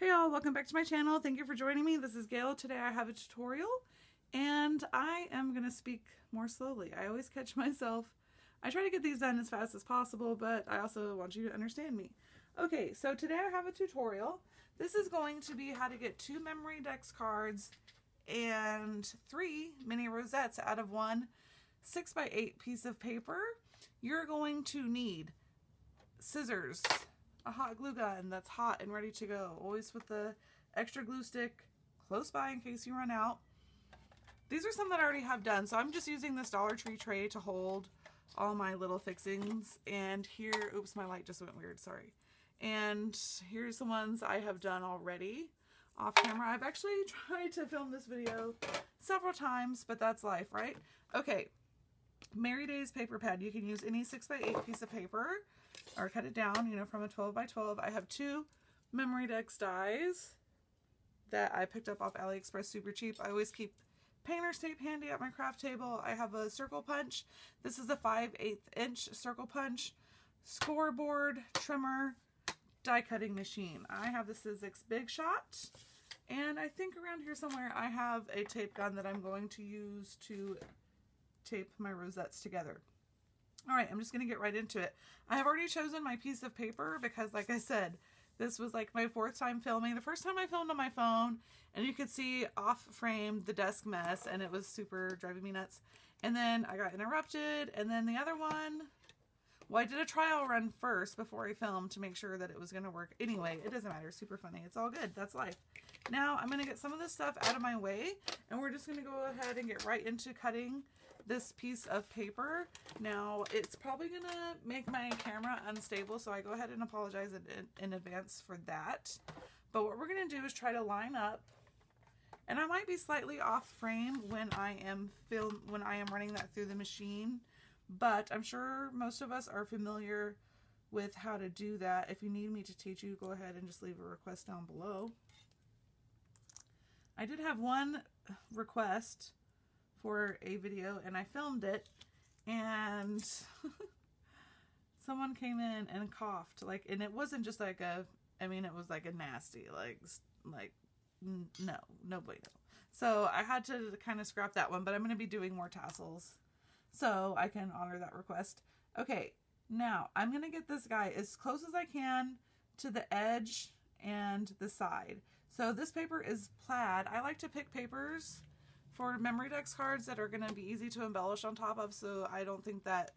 Hey all, welcome back to my channel. Thank you for joining me. This is Gail. Today I have a tutorial and I am going to speak more slowly. I always catch myself. I try to get these done as fast as possible, but I also want you to understand me. Okay, so today I have a tutorial. This is going to be how to get 2 Memory Dex cards and 3 mini rosettes out of one 6x8 piece of paper. You're going to need scissors, a hot glue gun that's hot and ready to go, always with the extra glue stick close by in case you run out. These are some that I already have done, so I'm just using this Dollar Tree tray to hold all my little fixings. And here, oops, my light just went weird, sorry. And here's the ones I have done already off camera. I've actually tried to film this video several times, but that's life, right? Okay, Merry Days paper pad. You can use any 6x8 piece of paper or cut it down, you know, from a 12x12. I have 2 Memory Dex dies that I picked up off AliExpress super cheap. I always keep painter's tape handy at my craft table. I have a circle punch. This is a 5/8" circle punch, scoreboard, trimmer, die cutting machine. I have the Sizzix Big Shot. And I think around here somewhere I have a tape gun that I'm going to use to tape my rosettes together. All right, I'm just going to get right into it. I have already chosen my piece of paper because, like I said, this was like my 4th time filming. The first time I filmed on my phone, and you could see off frame the desk mess, and it was super driving me nuts. And then I got interrupted, and then the other one, well, I did a trial run first before I filmed to make sure that it was going to work. Anyway, it doesn't matter. Super funny. It's all good. That's life. Now I'm going to get some of this stuff out of my way, and we're just going to go ahead and get right into cutting this piece of paper. Now, it's probably going to make my camera unstable, so I go ahead and apologize in advance for that. But what we're going to do is try to line up, and I might be slightly off frame when I am running that through the machine, but I'm sure most of us are familiar with how to do that. If you need me to teach you, go ahead and just leave a request down below. I did have one request for a video, and I filmed it, and someone came in and coughed, like, and it wasn't just like a, I mean, it was like a nasty, like no bueno. So I had to kind of scrap that one, but I'm going to be doing more tassels so I can honor that request. Okay, now I'm going to get this guy as close as I can to the edge and the side. So this paper is plaid. I like to pick papers for Memory Dex cards that are going to be easy to embellish on top of, so I don't think that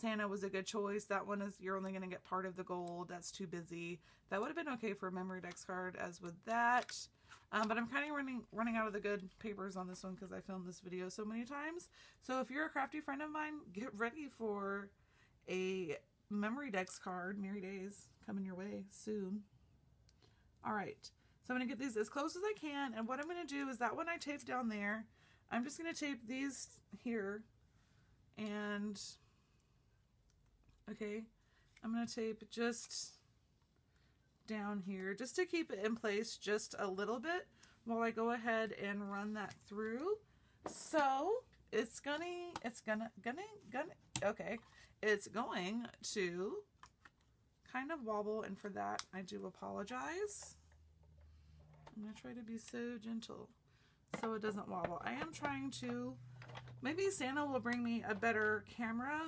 Santa was a good choice. That one is, you're only going to get part of the gold. That's too busy. That would have been okay for a Memory Dex card as with that. But I'm kind of running out of the good papers on this one because I filmed this video so many times. So if you're a crafty friend of mine, get ready for a Memory Dex card. Merry Days coming your way soon. All right. So I'm going to get these as close as I can. And what I'm going to do is that one I taped down there, I'm just going to tape these here, and okay, I'm going to tape just down here just to keep it in place just a little bit while I go ahead and run that through. So it's going to kind of wobble, and for that I do apologize. I'm going to try to be so gentle so it doesn't wobble. I am trying to, maybe Santa will bring me a better camera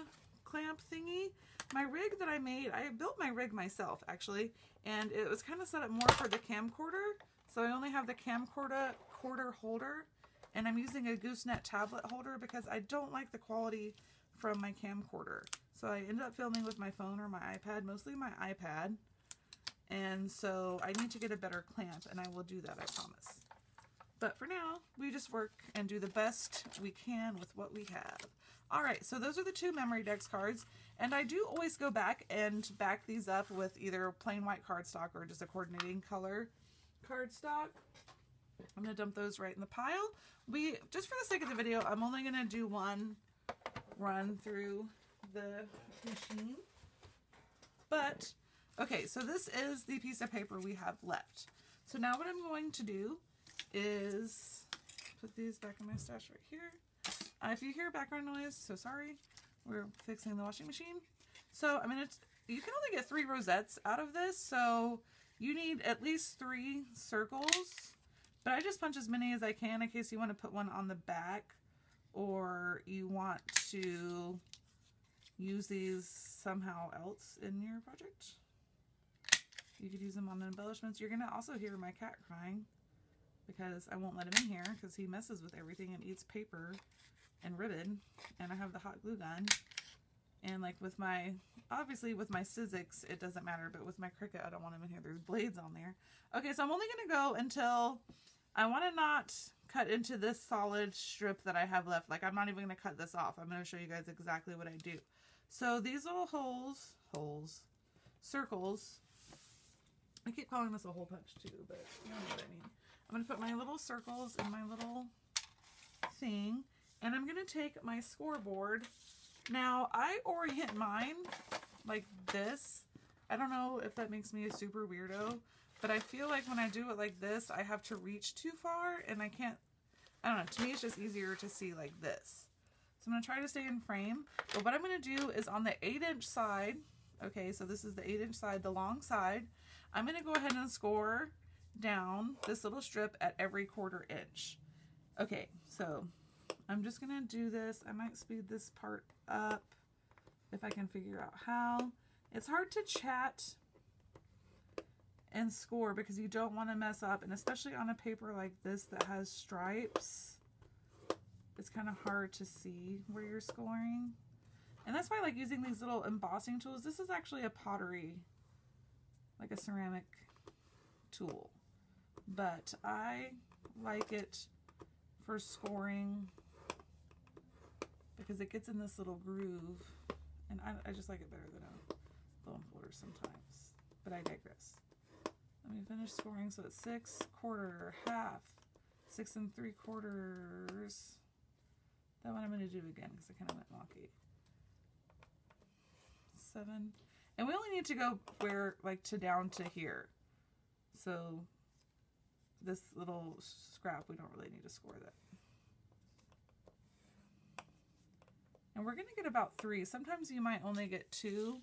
clamp thingy. My rig that I made, I built my rig myself actually, and it was kind of set up more for the camcorder. So I only have the camcorder holder, and I'm using a gooseneck tablet holder because I don't like the quality from my camcorder. So I ended up filming with my phone or my iPad, mostly my iPad. And so I need to get a better clamp, and I will do that, I promise. But for now, we just work and do the best we can with what we have. All right, so those are the 2 Memory Dex cards. And I do always go back and back these up with either plain white cardstock or just a coordinating color cardstock. I'm going to dump those right in the pile. We, just for the sake of the video, I'm only going to do one run through the machine. But, okay, so this is the piece of paper we have left. So now what I'm going to do is put these back in my stash right here. If you hear background noise, so sorry, we're fixing the washing machine. So I'm gonna, you can only get 3 rosettes out of this, so You need at least 3 circles, but I just punch as many as I can in case you want to put one on the back or you want to use these somehow else in your project. You could use them on embellishments. You're going to also hear my cat crying because I won't let him in here because he messes with everything and eats paper and ribbon, and I have the hot glue gun. And like with my, obviously with my Sizzix, it doesn't matter, but with my Cricut, I don't want them in here. There's blades on there. Okay, so I'm only going to go until I want to not cut into this solid strip that I have left. Like I'm not even going to cut this off. I'm going to show you guys exactly what I do. So these little circles, I keep calling this a hole punch too, but you know what I mean. I'm going to put my little circles in my little thing, and I'm going to take my scoreboard. Now, I orient mine like this. I don't know if that makes me a super weirdo, but I feel like when I do it like this, I have to reach too far, and I can't, I don't know, to me it's just easier to see like this. So I'm going to try to stay in frame, but what I'm going to do is on the 8-inch side, okay, so this is the 8-inch side, the long side, I'm going to go ahead and score down this little strip at every 1/4 inch. Okay, so I'm just going to do this. I might speed this part up if I can figure out how. It's hard to chat and score because you don't want to mess up, and especially on a paper like this that has stripes, it's kind of hard to see where you're scoring. And that's why I like using these little embossing tools. This is actually a pottery, like a ceramic tool, but I like it for scoring because it gets in this little groove, and I just like it better than a bone folder sometimes, but I digress. Let me finish scoring. So it's 6, 1/4, half, 6 3/4. That one I'm going to do again because I kind of went wonky. 7, and we only need to go where, like, to down to here. So this little scrap, we don't really need to score that. And we're going to get about 3. Sometimes you might only get 2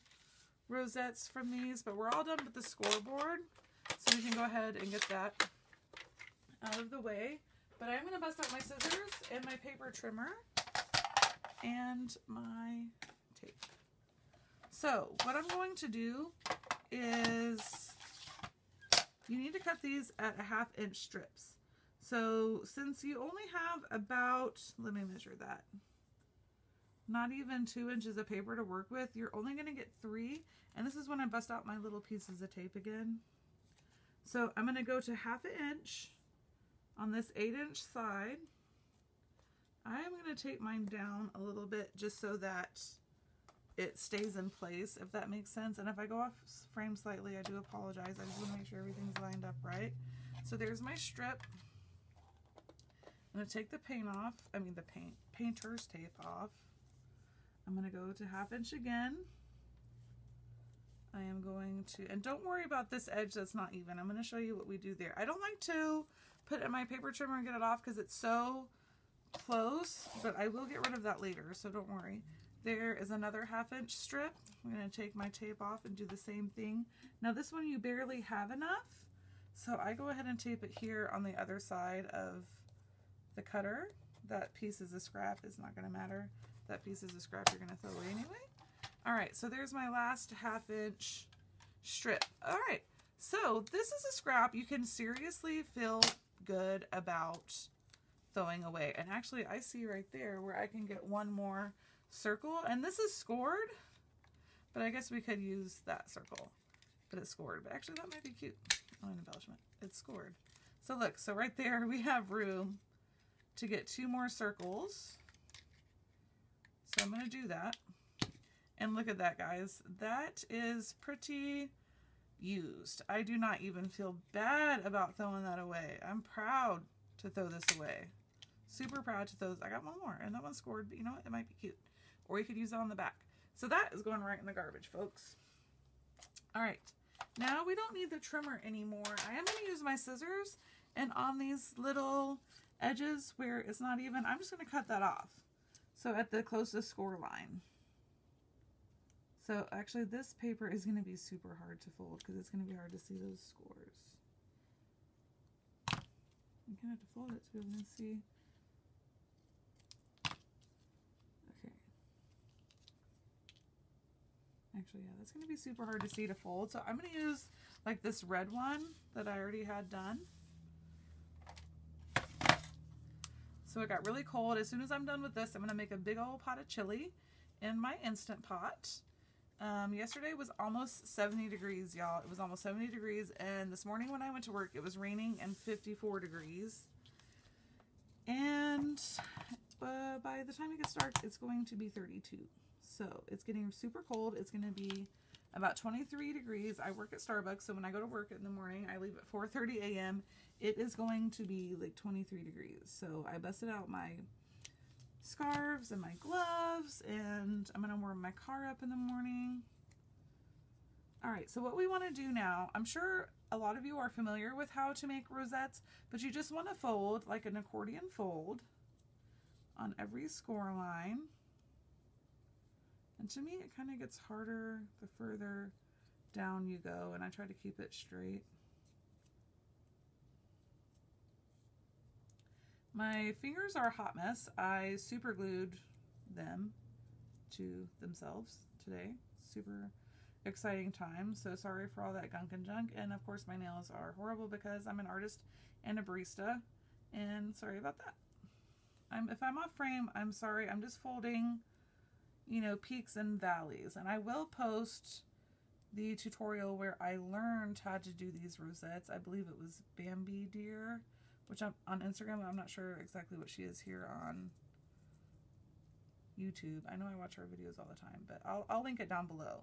rosettes from these, but we're all done with the scoreboard. So we can go ahead and get that out of the way. But I'm going to bust out my scissors and my paper trimmer and my tape. So what I'm going to do is you need to cut these at a 1/2-inch strips. So since you only have about, let me measure that, not even 2 inches of paper to work with, you're only going to get 3. And this is when I bust out my little pieces of tape again. So I'm going to go to 1/2 inch on this 8-inch side. I am going to tape mine down a little bit just so that it stays in place, if that makes sense. And if I go off frame slightly, I do apologize. I just want to make sure everything's lined up right. So there's my strip. I'm going to take the paint off. I mean the painter's tape off. I'm going to go to 1/2 inch again. I am going to, and don't worry about this edge that's not even. I'm going to show you what we do there. I don't like to put it in my paper trimmer and get it off because it's so close, but I will get rid of that later, so don't worry. There is another 1/2-inch strip. I'm going to take my tape off and do the same thing. Now this one you barely have enough, so I go ahead and tape it here on the other side of the cutter. That piece is a scrap. It's not going to matter. That piece is a scrap you're going to throw away anyway. All right, so there's my last 1/2-inch strip. All right, so this is a scrap you can seriously feel good about throwing away. And actually, I see right there where I can get one more circle. And this is scored, but I guess we could use that circle, but it's scored. But actually, that might be cute on an embellishment. It's scored. So look, so right there we have room to get 2 more circles. So I'm going to do that. And look at that, guys. That is pretty used. I do not even feel bad about throwing that away. I'm proud to throw this away. Super proud to throw this. I got one more, and that one scored, but you know what? It might be cute. Or you could use it on the back. So that is going right in the garbage, folks. All right. Now we don't need the trimmer anymore. I am going to use my scissors, and on these little edges where it's not even, I'm just going to cut that off. So at the closest score line. So actually this paper is going to be super hard to fold because it's going to be hard to see those scores. I'm going to have to fold it so we can see. Okay. Actually, yeah, that's going to be super hard to see to fold. So I'm going to use like this red one that I already had done. So it got really cold. As soon as I'm done with this, I'm going to make a big old pot of chili in my Instant Pot. Yesterday was almost 70 degrees, y'all. It was almost 70 degrees, and this morning when I went to work, it was raining and 54 degrees. And by the time it gets dark, it's going to be 32. So it's getting super cold. It's going to be about 23 degrees. I work at Starbucks, so when I go to work in the morning, I leave at 4:30 a.m. It is going to be like 23 degrees. So I busted out my scarves and my gloves, and I'm gonna warm my car up in the morning. All right, so what we want to do now, I'm sure a lot of you are familiar with how to make rosettes, but you just want to fold like an accordion fold on every score line. And to me, it kind of gets harder the further down you go, and I try to keep it straight. My fingers are a hot mess. I super glued them to themselves today. Super exciting time. So sorry for all that gunk and junk. And of course my nails are horrible because I'm an artist and a barista. And sorry about that. If I'm off frame, I'm sorry. I'm just folding, you know, peaks and valleys. And I will post the tutorial where I learned how to do these rosettes. I believe it was Bambi Deer, which I'm on Instagram, I'm not sure exactly what she is here on YouTube. I know I watch her videos all the time, but I'll link it down below.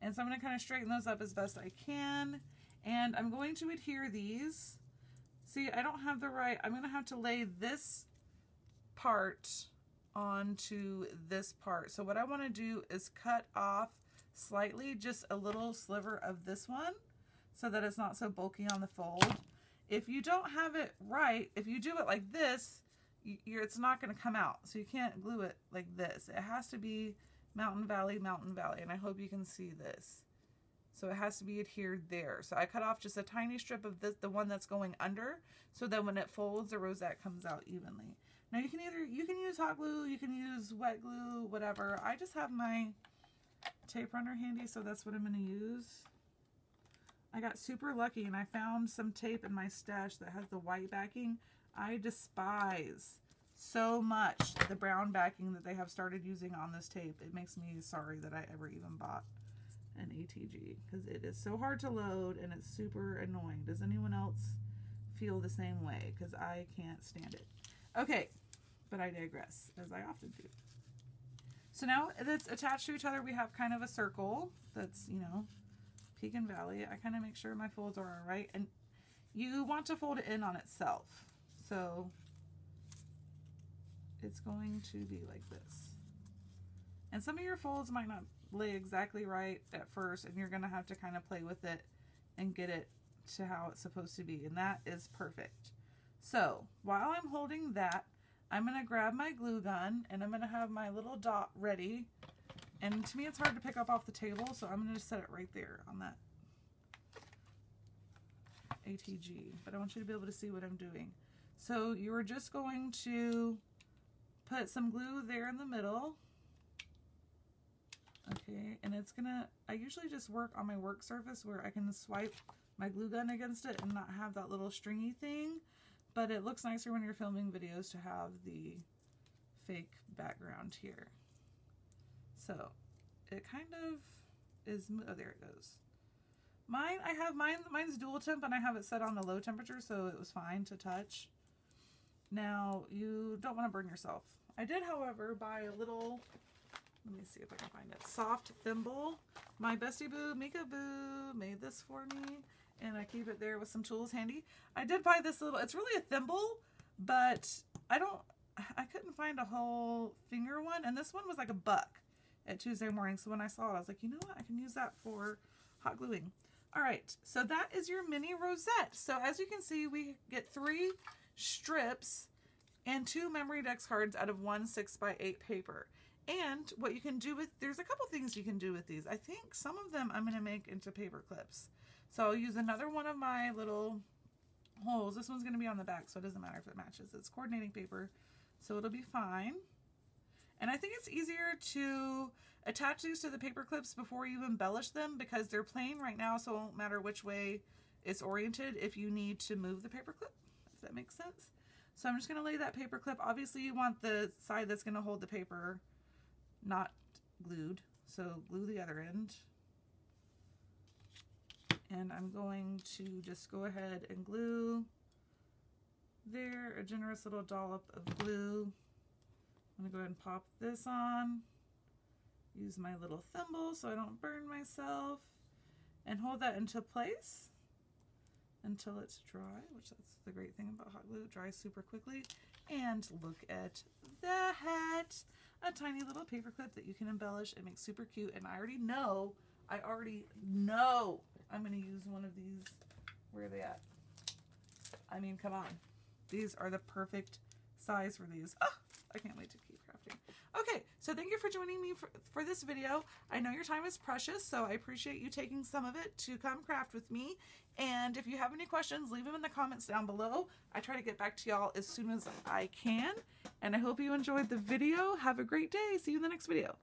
And so I'm going to kind of straighten those up as best I can. And I'm going to adhere these. See, I don't have the right, I'm going to have to lay this part onto this part. So what I want to do is cut off slightly, just a little sliver of this one so that it's not so bulky on the fold. If you don't have it right, if you do it like this, it's not going to come out. So you can't glue it like this. It has to be mountain, valley, mountain, valley. And I hope you can see this. So it has to be adhered there. So I cut off just a tiny strip of this, the one that's going under, so that when it folds, the rosette comes out evenly. Now you can either, you can use hot glue, you can use wet glue, whatever. I just have my tape runner handy, so that's what I'm going to use. I got super lucky and I found some tape in my stash that has the white backing. I despise so much the brown backing that they have started using on this tape. It makes me sorry that I ever even bought an ATG because it is so hard to load and it's super annoying. Does anyone else feel the same way? Because I can't stand it. Okay, but I digress, as I often do. So now that's attached to each other, we have kind of a circle that's, you know, peak and valley. I kind of make sure my folds are all right, and you want to fold it in on itself. So it's going to be like this. And some of your folds might not lay exactly right at first, and you're going to have to kind of play with it and get it to how it's supposed to be, and that is perfect. So while I'm holding that, I'm going to grab my glue gun, and I'm going to have my little dot ready. And to me, it's hard to pick up off the table, so I'm going to just set it right there on that ATG. But I want you to be able to see what I'm doing. So you're just going to put some glue there in the middle. Okay, and it's going to, I usually just work on my work surface where I can swipe my glue gun against it and not have that little stringy thing. But it looks nicer when you're filming videos to have the fake background here. So it kind of is, oh, there it goes. Mine, I have mine, mine's dual temp and I have it set on the low temperature, so it was fine to touch. Now you don't want to burn yourself. I did, however, buy a little, let me see if I can find it, soft thimble. My bestie boo, Mika boo, made this for me, and I keep it there with some tools handy. I did buy this little, it's really a thimble, but I couldn't find a whole finger one, and this one was like a buck at Tuesday morning. So when I saw it, I was like, you know what? I can use that for hot gluing. All right. So that is your mini rosette. So as you can see, we get 3 strips and 2 Memory Dex cards out of 1 6x8 paper. And what you can do with, there's a couple things you can do with these. I think some of them I'm going to make into paper clips. So I'll use another one of my little holes. This one's going to be on the back, so it doesn't matter if it matches. It's coordinating paper, so it'll be fine. And I think it's easier to attach these to the paper clips before you embellish them, because they're plain right now, so it won't matter which way it's oriented if you need to move the paper clip, if that makes sense. So I'm just going to lay that paper clip. Obviously, you want the side that's going to hold the paper not glued, so glue the other end. And I'm going to just go ahead and glue there, a generous little dollop of glue. I'm going to go ahead and pop this on, use my little thimble so I don't burn myself, and hold that into place until it's dry, which that's the great thing about hot glue, it dries super quickly. And look at that, a tiny little paper clip that you can embellish and make super cute. And I already know I'm going to use one of these. Where are they at? I mean, come on. These are the perfect size for these. Oh, I can't wait to keep crafting. Okay, so thank you for joining me for this video. I know your time is precious, so I appreciate you taking some of it to come craft with me. And if you have any questions, leave them in the comments down below. I try to get back to y'all as soon as I can. And I hope you enjoyed the video. Have a great day. See you in the next video.